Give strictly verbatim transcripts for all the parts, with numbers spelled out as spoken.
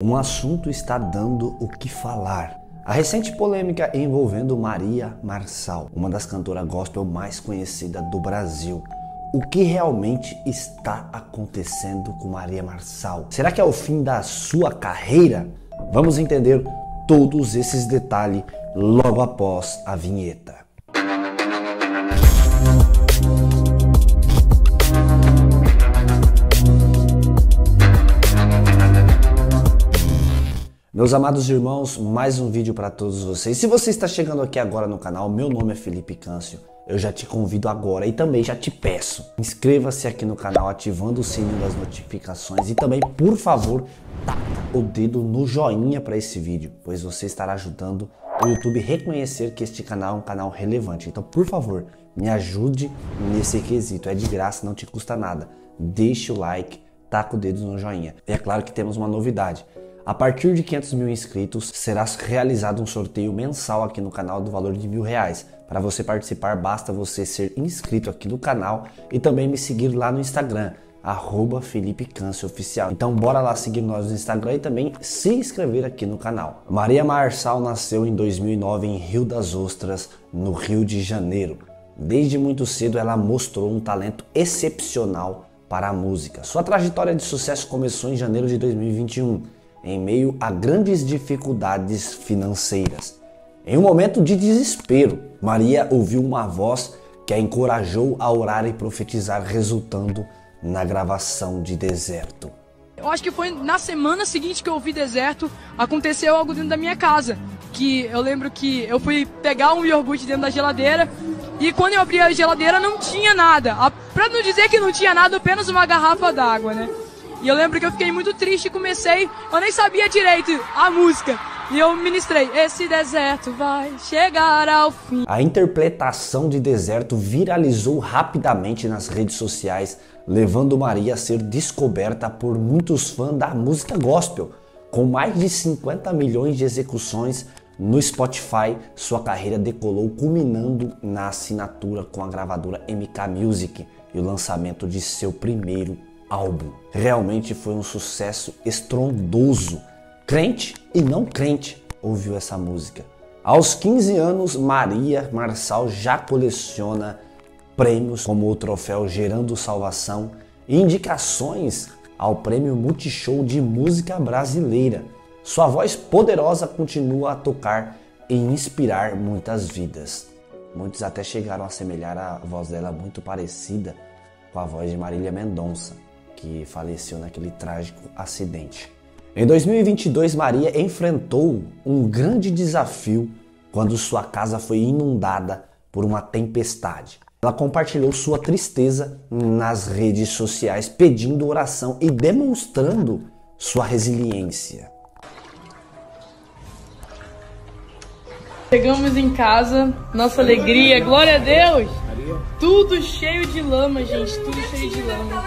Um assunto está dando o que falar. A recente polêmica envolvendo Maria Marçal, uma das cantoras gospel mais conhecidas do Brasil. O que realmente está acontecendo com Maria Marçal? Será que é o fim da sua carreira? Vamos entender todos esses detalhes logo após a vinheta. Meus amados irmãos, mais um vídeo para todos vocês. Se você está chegando aqui agora no canal, meu nome é Felipe Câncio. Eu já te convido agora e também já te peço, inscreva-se aqui no canal ativando o sininho das notificações e também, por favor, taca o dedo no joinha para esse vídeo, pois você estará ajudando o YouTube a reconhecer que este canal é um canal relevante. Então, por favor, me ajude nesse quesito. É de graça, não te custa nada. Deixa o like, taca o dedo no joinha. E é claro que temos uma novidade. A partir de quinhentos mil inscritos, será realizado um sorteio mensal aqui no canal do valor de mil reais. Para você participar, basta você ser inscrito aqui no canal e também me seguir lá no Instagram, arroba Felipe Câncio Oficial. Então bora lá seguir nós no Instagram e também se inscrever aqui no canal. Maria Marçal nasceu em dois mil e nove em Rio das Ostras, no Rio de Janeiro. Desde muito cedo ela mostrou um talento excepcional para a música. Sua trajetória de sucesso começou em janeiro de dois mil e vinte e um. Em meio a grandes dificuldades financeiras. Em um momento de desespero, Maria ouviu uma voz que a encorajou a orar e profetizar, resultando na gravação de Deserto. Eu acho que foi na semana seguinte que eu ouvi Deserto, aconteceu algo dentro da minha casa, que eu lembro que eu fui pegar um iogurte dentro da geladeira e quando eu abri a geladeira não tinha nada, pra não dizer que não tinha nada, apenas uma garrafa d'água, né? E eu lembro que eu fiquei muito triste e comecei, eu nem sabia direito a música. E eu ministrei, esse deserto vai chegar ao fim. A interpretação de Deserto viralizou rapidamente nas redes sociais, levando Maria a ser descoberta por muitos fãs da música gospel. Com mais de cinquenta milhões de execuções no Spotify, sua carreira decolou, culminando na assinatura com a gravadora M K Music e o lançamento de seu primeiro álbum. Realmente foi um sucesso estrondoso. Crente e não crente ouviu essa música. Aos quinze anos, Maria Marçal já coleciona prêmios como o Troféu Gerando Salvação e indicações ao Prêmio Multishow de Música Brasileira. Sua voz poderosa continua a tocar e inspirar muitas vidas. Muitos até chegaram a assemelhar a voz dela muito parecida com a voz de Marília Mendonça, que faleceu naquele trágico acidente. Em dois mil e vinte e dois, Maria enfrentou um grande desafio quando sua casa foi inundada por uma tempestade. Ela compartilhou sua tristeza nas redes sociais, pedindo oração e demonstrando sua resiliência. Chegamos em casa, nossa alegria, glória a Deus! Tudo cheio de lama, gente, tudo cheio de lama.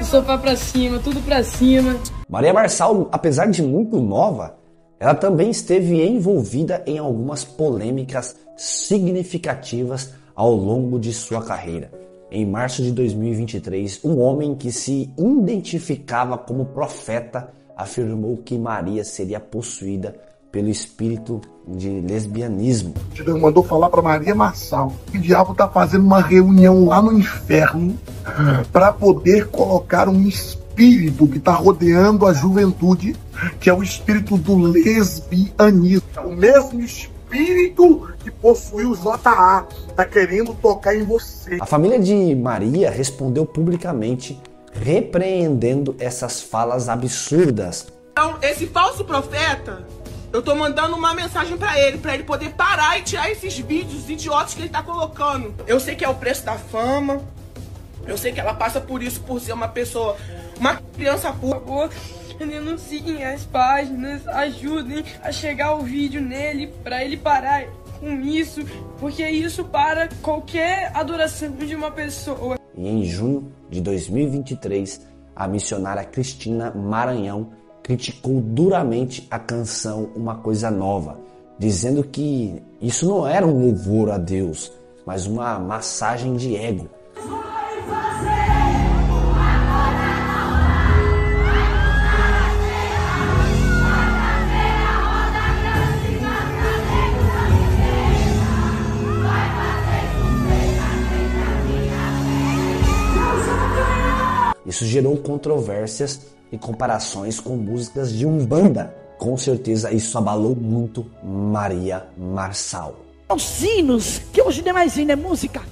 O sofá pra cima, tudo pra cima. Maria Marçal, apesar de muito nova, ela também esteve envolvida em algumas polêmicas significativas ao longo de sua carreira. Em março de dois mil e vinte e três, um homem que se identificava como profeta afirmou que Maria seria possuída pelo espírito de lesbianismo. Deus mandou falar para Maria Marçal que o diabo está fazendo uma reunião lá no inferno para poder colocar um espírito que está rodeando a juventude, que é o espírito do lesbianismo. É o mesmo espírito que possuiu o J A, está querendo tocar em você. A família de Maria respondeu publicamente, repreendendo essas falas absurdas. Então, esse falso profeta, eu tô mandando uma mensagem pra ele, pra ele poder parar e tirar esses vídeos idiotas que ele tá colocando. Eu sei que é o preço da fama, eu sei que ela passa por isso, por ser uma pessoa, uma criança pura. Por favor, denunciem as páginas, ajudem a chegar o vídeo nele, pra ele parar com isso, porque isso para qualquer adoração de uma pessoa. E em junho de dois mil e vinte e três, a missionária Cristina Maranhão criticou duramente a canção Uma Coisa Nova, dizendo que isso não era um louvor a Deus, mas uma massagem de ego. Isso gerou controvérsias e comparações com músicas de Umbanda. Com certeza isso abalou muito Maria Marçal. Os hinos, que hoje não é mais hino, é música.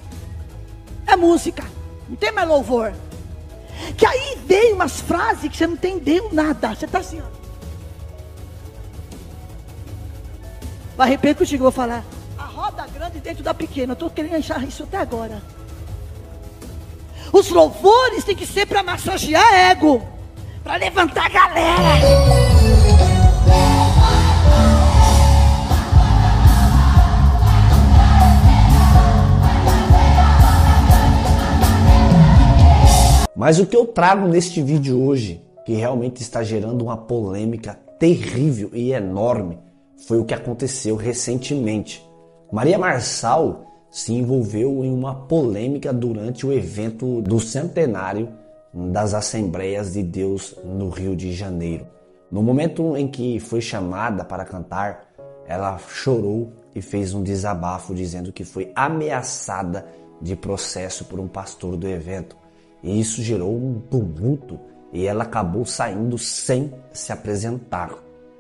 É música, não tem mais louvor. Que aí veio umas frases que você não entendeu nada. Você tá assim, ó. Vai repetir contigo, vou falar. A roda grande dentro da pequena. Eu tô querendo achar isso até agora. Os louvores tem que ser para massagear ego, para levantar a galera. Mas o que eu trago neste vídeo hoje, que realmente está gerando uma polêmica terrível e enorme, foi o que aconteceu recentemente. Maria Marçal se envolveu em uma polêmica durante o evento do centenário das Assembleias de Deus no Rio de Janeiro. No momento em que foi chamada para cantar, ela chorou e fez um desabafo dizendo que foi ameaçada de processo por um pastor do evento. E isso gerou um tumulto e ela acabou saindo sem se apresentar.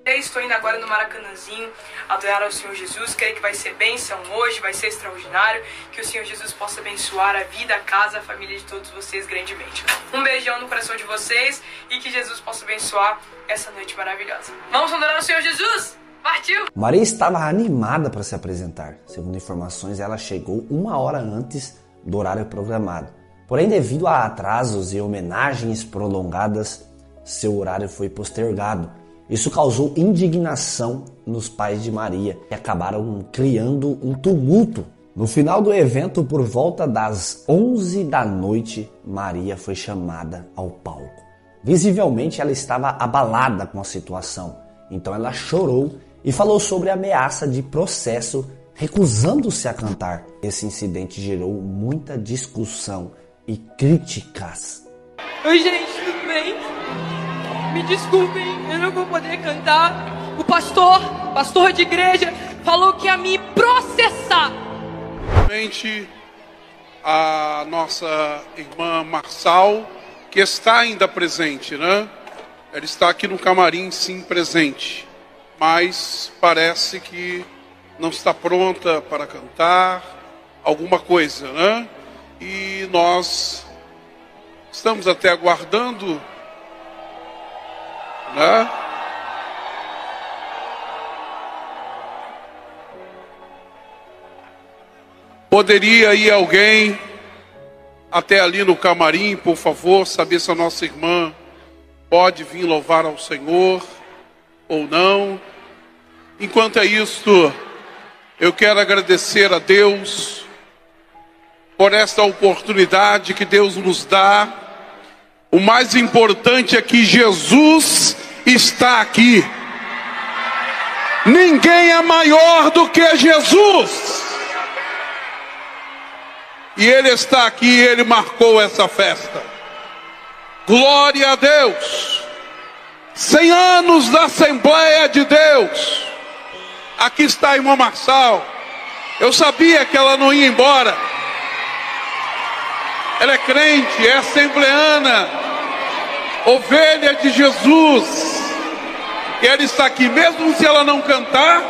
Eu estou indo agora no Maracanãzinho adorar ao Senhor Jesus, creio que vai ser bênção hoje, vai ser extraordinário, que o Senhor Jesus possa abençoar a vida, a casa, a família de todos vocês grandemente. Um beijão no coração de vocês e que Jesus possa abençoar essa noite maravilhosa. Vamos adorar ao Senhor Jesus! Partiu! Maria estava animada para se apresentar. Segundo informações, ela chegou uma hora antes do horário programado. Porém, devido a atrasos e homenagens prolongadas, seu horário foi postergado. Isso causou indignação nos pais de Maria, que acabaram criando um tumulto. No final do evento, por volta das onze da noite, Maria foi chamada ao palco. Visivelmente, ela estava abalada com a situação, então ela chorou e falou sobre a ameaça de processo, recusando-se a cantar. Esse incidente gerou muita discussão e críticas. Oi gente, tudo bem? Me desculpem, eu não vou poder cantar. O pastor, pastor de igreja, falou que ia me processar. Gente, a nossa irmã Marçal, que está ainda presente, né? Ela está aqui no camarim, sim, presente. Mas parece que não está pronta para cantar alguma coisa, né? E nós estamos até aguardando, né? Poderia ir alguém até ali no camarim, por favor, saber se a nossa irmã pode vir louvar ao Senhor ou não. Enquanto é isto, eu quero agradecer a Deus por esta oportunidade que Deus nos dá. O mais importante é que Jesus está aqui. Ninguém é maior do que Jesus. E Ele está aqui, Ele marcou essa festa. Glória a Deus. cem anos da Assembleia de Deus. Aqui está a irmã Marçal. Eu sabia que ela não ia embora. Ela é crente, é assembleana, ovelha de Jesus. E ela está aqui, mesmo se ela não cantar,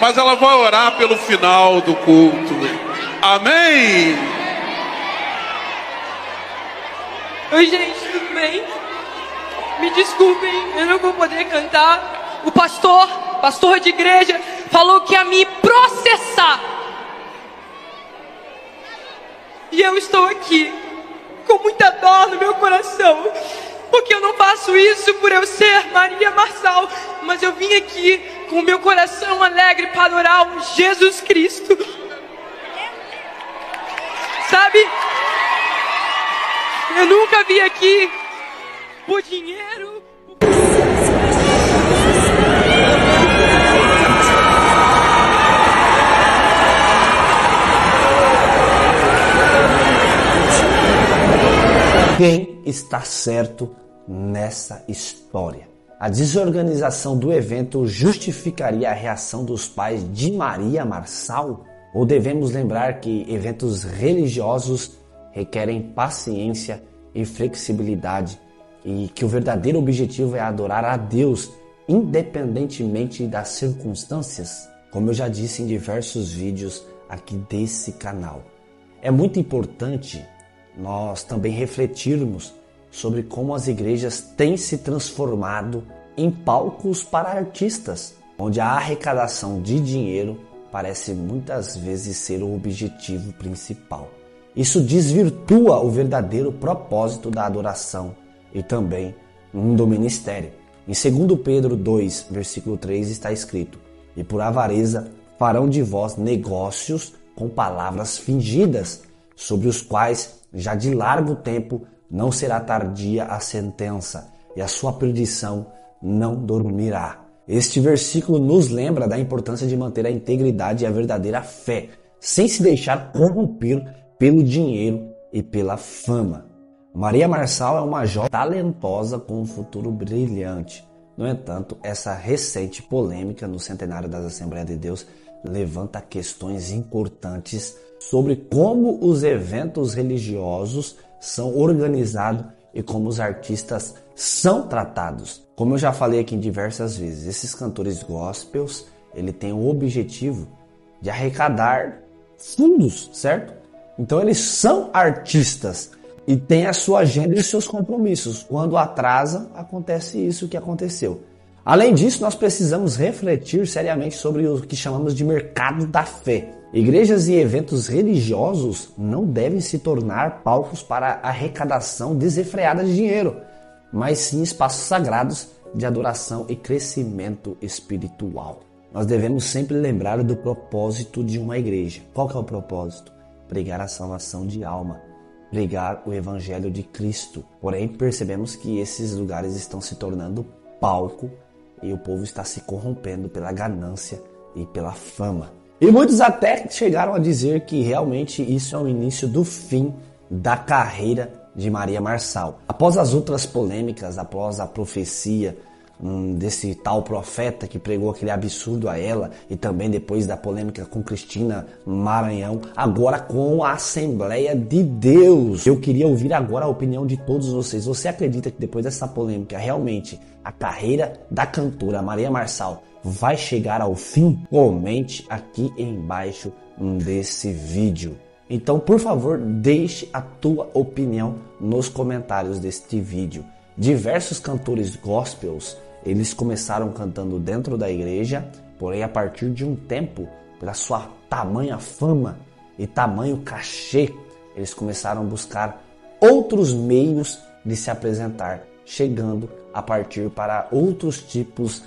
mas ela vai orar pelo final do culto. Amém! Oi gente, tudo bem? Me desculpem, eu não vou poder cantar. O pastor, pastor de igreja, falou que ia me processar. E eu estou aqui com muita dor no meu coração, porque eu não faço isso por eu ser Maria Marçal, mas eu vim aqui com o meu coração alegre para adorar o Jesus Cristo. Sabe? Eu nunca vim aqui por dinheiro. Quem está certo nessa história? A desorganização do evento justificaria a reação dos pais de Maria Marçal? Ou devemos lembrar que eventos religiosos requerem paciência e flexibilidade e que o verdadeiro objetivo é adorar a Deus, independentemente das circunstâncias, como eu já disse em diversos vídeos aqui desse canal. É muito importante nós também refletirmos sobre como as igrejas têm se transformado em palcos para artistas, onde a arrecadação de dinheiro parece muitas vezes ser o objetivo principal. Isso desvirtua o verdadeiro propósito da adoração e também do ministério. Em segundo Pedro dois, versículo três está escrito: "E por avareza farão de vós negócios com palavras fingidas, sobre os quais já de largo tempo não será tardia a sentença, e a sua perdição não dormirá." Este versículo nos lembra da importância de manter a integridade e a verdadeira fé, sem se deixar corromper pelo dinheiro e pela fama. Maria Marçal é uma jovem talentosa com um futuro brilhante. No entanto, essa recente polêmica no centenário das Assembleias de Deus levanta questões importantes sobre como os eventos religiosos são organizados e como os artistas são tratados. Como eu já falei aqui diversas vezes, esses cantores gospels, ele tem o objetivo de arrecadar fundos, certo? Então eles são artistas e têm a sua agenda e os seus compromissos. Quando atrasa, acontece isso que aconteceu. Além disso, nós precisamos refletir seriamente sobre o que chamamos de mercado da fé. Igrejas e eventos religiosos não devem se tornar palcos para arrecadação desenfreada de dinheiro, mas sim espaços sagrados de adoração e crescimento espiritual. Nós devemos sempre lembrar do propósito de uma igreja. Qual que é o propósito? Pregar a salvação de alma, pregar o evangelho de Cristo. Porém, percebemos que esses lugares estão se tornando palco e o povo está se corrompendo pela ganância e pela fama. E muitos até chegaram a dizer que realmente isso é o início do fim da carreira de Maria Marçal. Após as outras polêmicas, após a profecia hum, desse tal profeta que pregou aquele absurdo a ela, e também depois da polêmica com Cristina Maranhão, agora com a Assembleia de Deus. Eu queria ouvir agora a opinião de todos vocês. Você acredita que depois dessa polêmica, realmente, a carreira da cantora Maria Marçal vai chegar ao fim? Comente aqui embaixo desse vídeo. Então, por favor, deixe a tua opinião nos comentários deste vídeo. Diversos cantores gospels, eles começaram cantando dentro da igreja, porém a partir de um tempo, pela sua tamanha fama e tamanho cachê, eles começaram a buscar outros meios de se apresentar, chegando a partir para outros tipos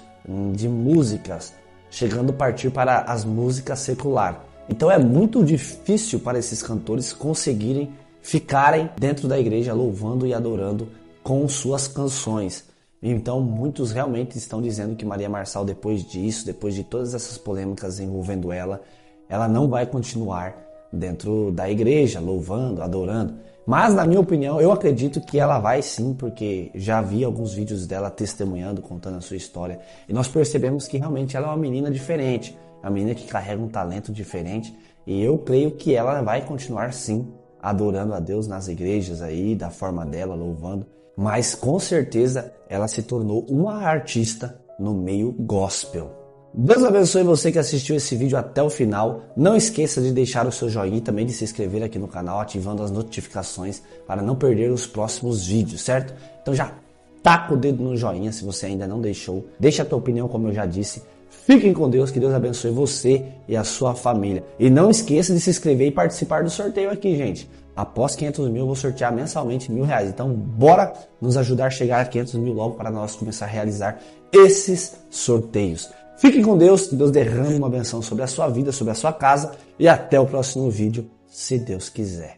de músicas, chegando a partir para as músicas secular. Então é muito difícil para esses cantores conseguirem ficarem dentro da igreja louvando e adorando com suas canções. Então muitos realmente estão dizendo que Maria Marçal, depois disso, depois de todas essas polêmicas envolvendo ela, ela não vai continuar dentro da igreja louvando, adorando. Mas na minha opinião, eu acredito que ela vai sim, porque já vi alguns vídeos dela testemunhando, contando a sua história, e nós percebemos que realmente ela é uma menina diferente, uma menina que carrega um talento diferente, e eu creio que ela vai continuar sim adorando a Deus nas igrejas aí, da forma dela, louvando, mas com certeza ela se tornou uma artista no meio gospel. Deus abençoe você que assistiu esse vídeo até o final. Não esqueça de deixar o seu joinha e também de se inscrever aqui no canal, ativando as notificações para não perder os próximos vídeos, certo? Então já taca o dedo no joinha se você ainda não deixou. Deixa a tua opinião, como eu já disse. Fiquem com Deus, que Deus abençoe você e a sua família. E não esqueça de se inscrever e participar do sorteio aqui, gente. Após quinhentos mil, eu vou sortear mensalmente mil reais. Então, bora nos ajudar a chegar a quinhentos mil logo para nós começar a realizar esses sorteios. Fiquem com Deus, que Deus derrame uma bênção sobre a sua vida, sobre a sua casa, e até o próximo vídeo, se Deus quiser.